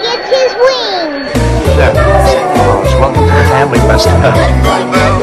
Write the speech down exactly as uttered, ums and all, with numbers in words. gets his wings. So, welcome to the family, Mister